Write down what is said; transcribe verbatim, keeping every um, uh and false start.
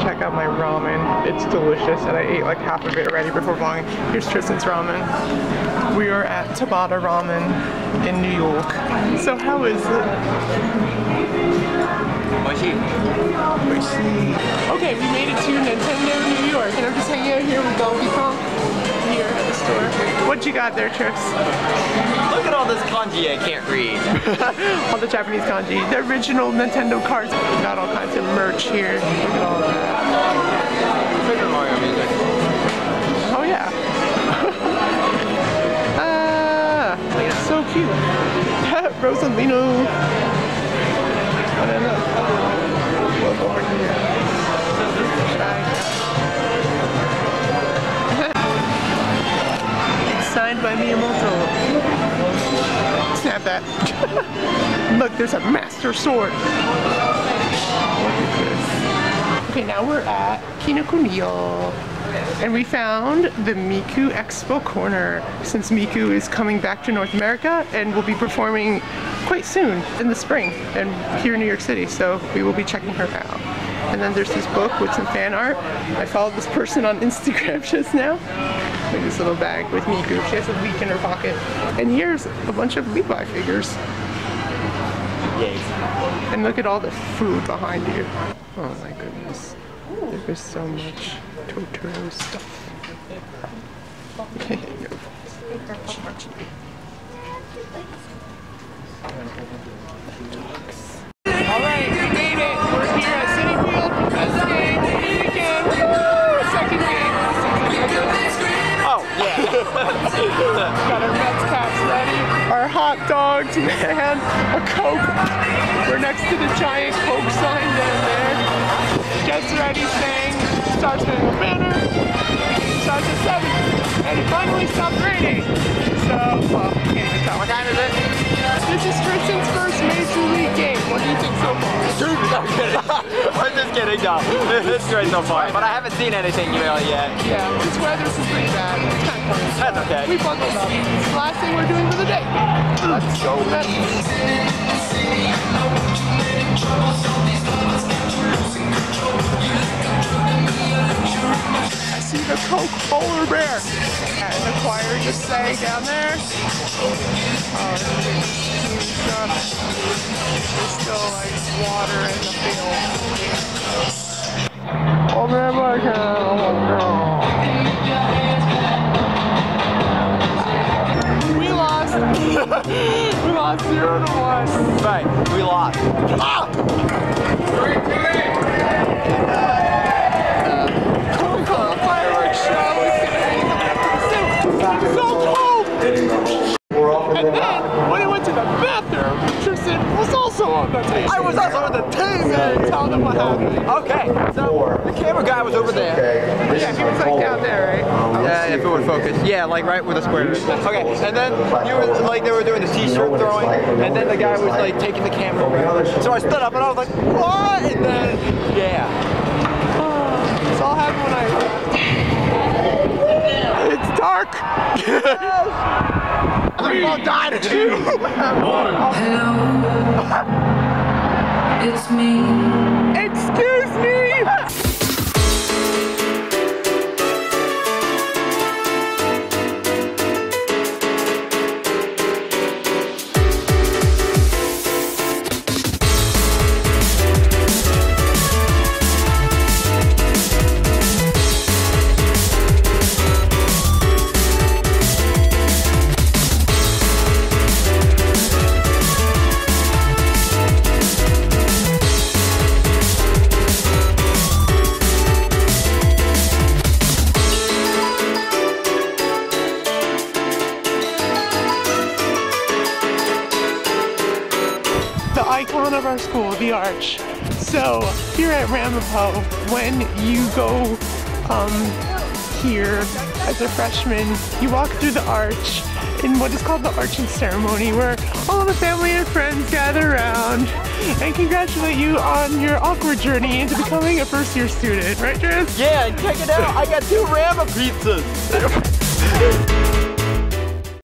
Check out my ramen. It's delicious, and I ate like half of it already before vlogging. Here's Tristan's ramen. We are at Tabata Ramen in New York. So how is it? Okay, we made it to Nintendo New York, and I'm just hanging out here with Donkey Kong here at the store. What you got there, Trips? Look at all this kanji I can't read. All the Japanese kanji, the original Nintendo cards. We got all kinds of merch here. Look at all that. Look at Mario music. Oh yeah. Ah, it's so cute. Rosalina. I don't know. Look over here. It's signed by Miyamoto. Snap that. Look, there's a master sword. Look at this. Okay, now we're at Kinokuniya. And we found the Miku Expo corner, since Miku is coming back to North America and will be performing quite soon in the spring and here in New York City, so we will be checking her out. And then there's this book with some fan art. I followed this person on Instagram just now. Like this little bag with Miku. She has a leaf in her pocket. And here's a bunch of Levi figures. And look at all the food behind you. Oh my goodness. There is so much Toto stuff. Alright, we made it! We're here at City Field. Best game to eat again! Woo! Second game! Oh, yeah! Got our Mets caps ready. Our hot dogs, man! A Coke! We're next to the giant Coke sign down there. Just ready saying, starts at the banner, starts at seven, and it finally stopped raining. So, well, we can't even tell. What time is it? This is Tristan's first Major League game. What do you think so far? Dude, I'm kidding. I'm just kidding, no. It's great so far, but I haven't seen anything really yet. Yeah, this weather's pretty bad. It's kind of cold. That's okay. We bundled up. It's the last thing we're doing for the day. Let's go. I see the Coca-Cola bear and the choir just sang down there. Oh, there's still like water in the field. Oh man, my God, oh my God. We lost. We lost zero to one. Right, we lost. Ah! I was also on the team, man! Tell them what happened. Okay, so the camera guy was over there. Yeah, he was like down there, right? Yeah, if it would focus. Yeah, like right with the square. Okay, and then you were like, they were doing the t-shirt throwing, and then the guy was like taking the camera around. So I stood up and I was like, what? And then, yeah. Oh, it's all happened when I. It's dark! Yes. We all died at you. Hello. It's me. Excuse me. Of our school, the arch. So here at Ramapo, when you go um, here as a freshman, you walk through the arch in what is called the arching ceremony, where all the family and friends gather around and congratulate you on your awkward journey into becoming a first year student, right Tris? Yeah, check it out, I got two Rama pizzas!